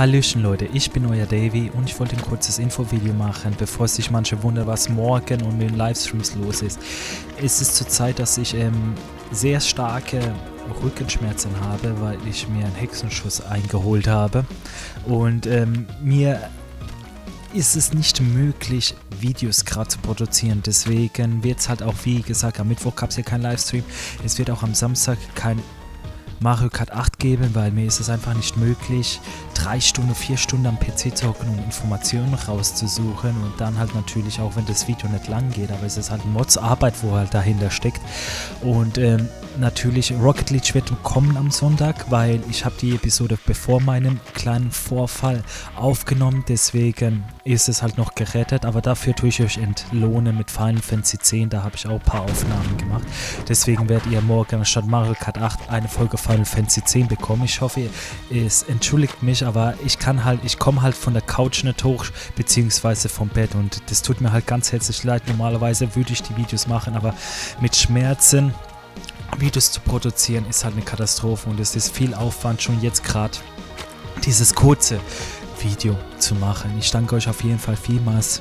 Hallöchen Leute, ich bin euer Davy und ich wollte ein kurzes Infovideo machen, bevor sich manche wundern, was morgen und mit den Livestreams los ist. Es ist zurzeit, dass ich sehr starke Rückenschmerzen habe, weil ich mir einen Hexenschuss eingeholt habe und mir ist es nicht möglich, Videos gerade zu produzieren. Deswegen wird es halt auch, wie gesagt, am Mittwoch gab es ja keinen Livestream, es wird auch am Samstag kein Mario Kart 8 geben, weil mir ist es einfach nicht möglich, 3 Stunden, 4 Stunden am PC zu hocken, um Informationen rauszusuchen und dann halt natürlich auch, wenn das Video nicht lang geht, aber es ist halt Mods Arbeit, wo halt dahinter steckt. Und natürlich Rocket League wird kommen am Sonntag, weil ich habe die Episode bevor meinem kleinen Vorfall aufgenommen, deswegen ist es halt noch gerettet, aber dafür tue ich euch entlohnen mit Final Fantasy 10, da habe ich auch ein paar Aufnahmen gemacht, deswegen werdet ihr morgen statt Mario Kart 8 eine Folge Final Fantasy 10 bekommen. Ich hoffe, es entschuldigt mich, aber ich komme halt von der Couch nicht hoch, beziehungsweise vom Bett, und das tut mir halt ganz herzlich leid. Normalerweise würde ich die Videos machen, aber mit Schmerzen Videos zu produzieren ist halt eine Katastrophe und es ist viel Aufwand, schon jetzt gerade dieses kurze Video zu machen. Ich danke euch auf jeden Fall vielmals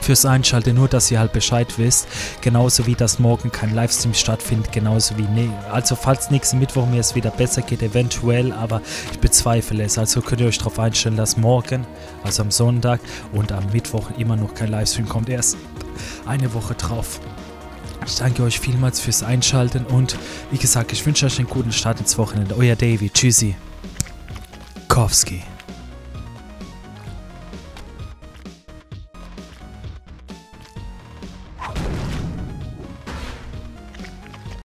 fürs Einschalten, nur dass ihr halt Bescheid wisst, genauso wie dass morgen kein Livestream stattfindet, genauso wie, also falls nächsten Mittwoch mir es wieder besser geht, eventuell, aber ich bezweifle es, also könnt ihr euch darauf einstellen, dass morgen, also am Sonntag und am Mittwoch immer noch kein Livestream kommt, erst eine Woche drauf. Ich danke euch vielmals fürs Einschalten und wie gesagt, ich wünsche euch einen guten Start ins Wochenende. Euer Davy, tschüssi, Kowski.